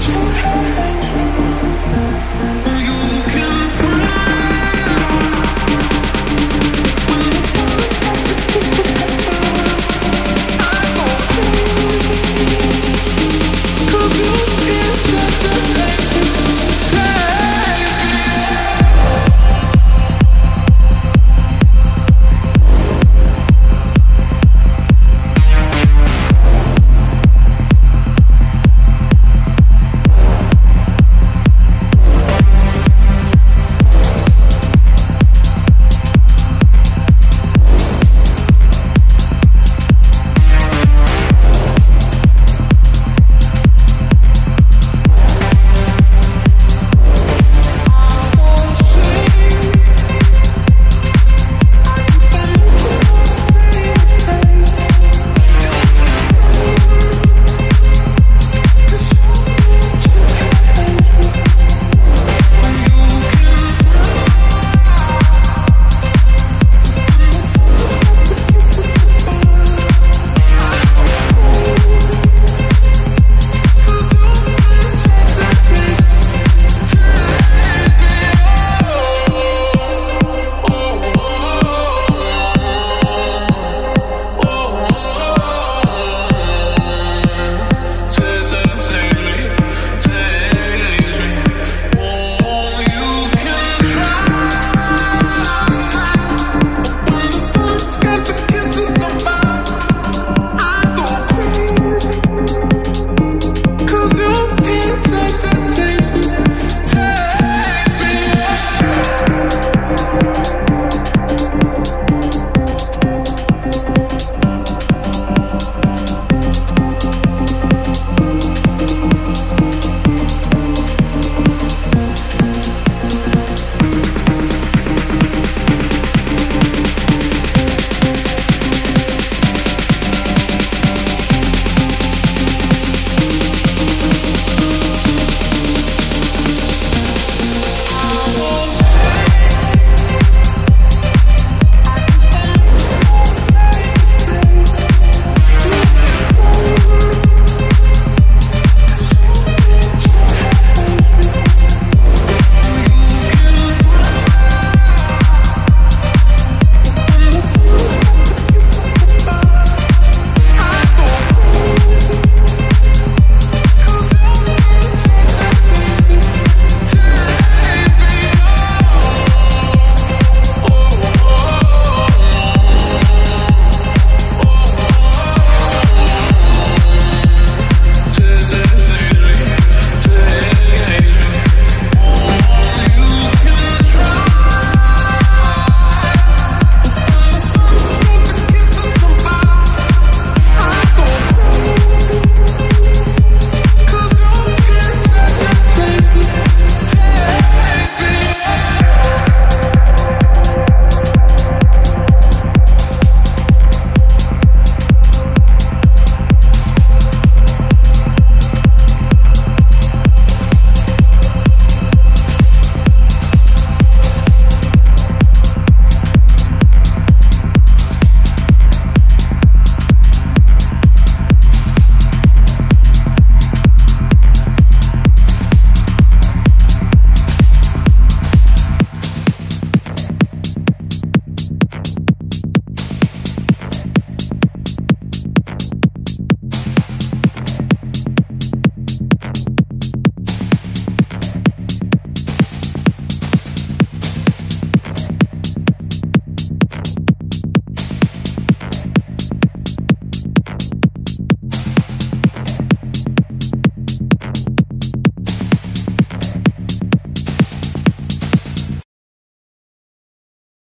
You can't change.